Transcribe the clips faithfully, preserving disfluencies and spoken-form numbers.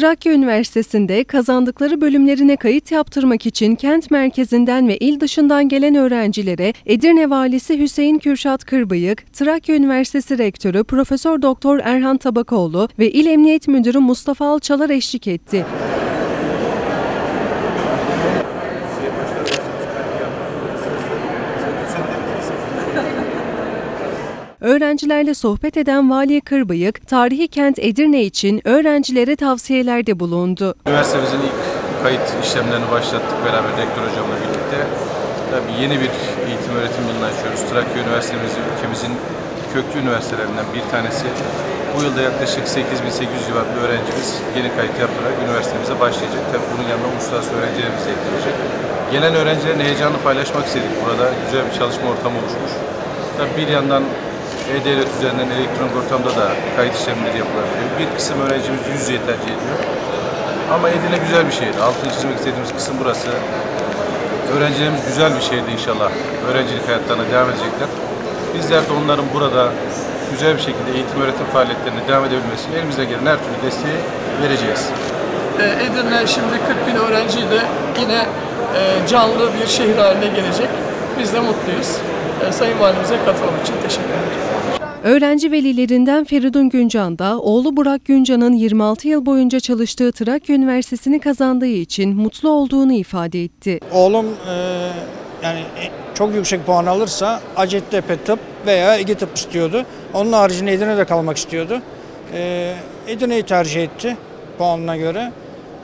Trakya Üniversitesi'nde kazandıkları bölümlerine kayıt yaptırmak için kent merkezinden ve il dışından gelen öğrencilere Edirne Valisi Hüseyin Kürşat Kırbıyık, Trakya Üniversitesi Rektörü Profesör Doktor Erhan Tabakoğlu ve İl Emniyet Müdürü Mustafa Alçalar eşlik etti. Öğrencilerle sohbet eden Vali Kırbıyık, tarihi kent Edirne için öğrencilere tavsiyelerde bulundu. Üniversitemizin ilk kayıt işlemlerini başlattık beraber rektör hocamla birlikte. Tabii yeni bir eğitim öğretim yılını açıyoruz. Trakya Üniversitemiz ülkemizin köklü üniversitelerinden bir tanesi. Bu yılda yaklaşık sekiz bin sekiz yüz civarında öğrencimiz yeni kayıt yaptırarak üniversitemize başlayacak. Tabii bunun yanında uluslararası öğrencilerimiz ekleyecek. Gelen öğrencilerin heyecanını paylaşmak istedik. Burada güzel bir çalışma ortamı oluşmuş. Tabii bir yandan E-Devlet üzerinden elektronik ortamda da kayıt işlemleri yapılabiliyor. Bir kısım öğrencimiz yüz yüze tercih ediyor. Ama Edirne güzel bir şehir. Altını çizmek istediğimiz kısım burası. Öğrencilerimiz güzel bir şehirde inşallah. Öğrencilik hayatlarına devam edecekler. Bizler de onların burada güzel bir şekilde eğitim öğretim faaliyetlerine devam edebilmesi için elimizden gelen her türlü desteği vereceğiz. Edirne şimdi kırk bin öğrenciyle yine canlı bir şehir haline gelecek. Biz de mutluyuz. Sayın Valimize katılmak için teşekkür ederim. Öğrenci velilerinden Feridun Güncan da oğlu Burak Güncan'ın yirmi altı yıl boyunca çalıştığı Trakya Üniversitesi'ni kazandığı için mutlu olduğunu ifade etti. Oğlum e, yani çok yüksek puan alırsa Hacettepe Tıp veya Ege Tıp istiyordu. Onun haricinde Edirne'de kalmak istiyordu. E, Edirne'yi tercih etti puanına göre.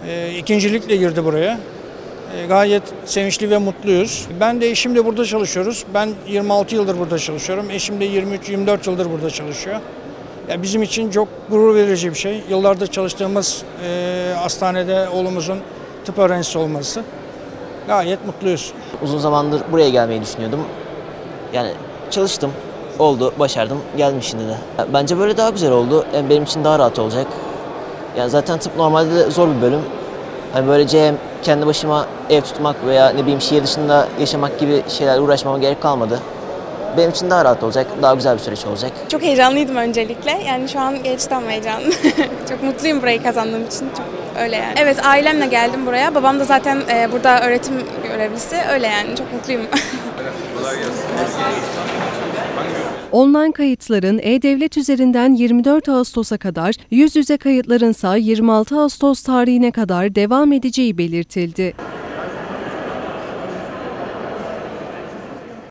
E, ikincilikle girdi buraya. Gayet sevinçli ve mutluyuz. Ben de eşimle burada çalışıyoruz. Ben yirmi altı yıldır burada çalışıyorum. Eşim de yirmi üç yirmi dört yıldır burada çalışıyor. Ya bizim için çok gurur verici bir şey. Yıllardır çalıştığımız e, hastanede oğlumuzun tıp öğrencisi olması. Gayet mutluyuz. Uzun zamandır buraya gelmeyi düşünüyordum. Yani çalıştım, oldu, başardım, geldim şimdi de. Bence böyle daha güzel oldu. Yani benim için daha rahat olacak. Yani zaten tıp normalde de zor bir bölüm. Yani böylece hem kendi başıma ev tutmak veya ne bileyim şehir dışında yaşamak gibi şeylerle uğraşmama gerek kalmadı. Benim için daha rahat olacak, daha güzel bir süreç olacak. Çok heyecanlıydım öncelikle. Yani şu an geçtim heyecanlı. Çok mutluyum burayı kazandığım için. Çok öyle yani. Evet, ailemle geldim buraya. Babam da zaten e, burada öğretim görevlisi. Öyle yani. Çok mutluyum. Online kayıtların E-Devlet üzerinden yirmi dört Ağustos'a kadar, yüz yüze kayıtlarınsa yirmi altı Ağustos tarihine kadar devam edeceği belirtildi.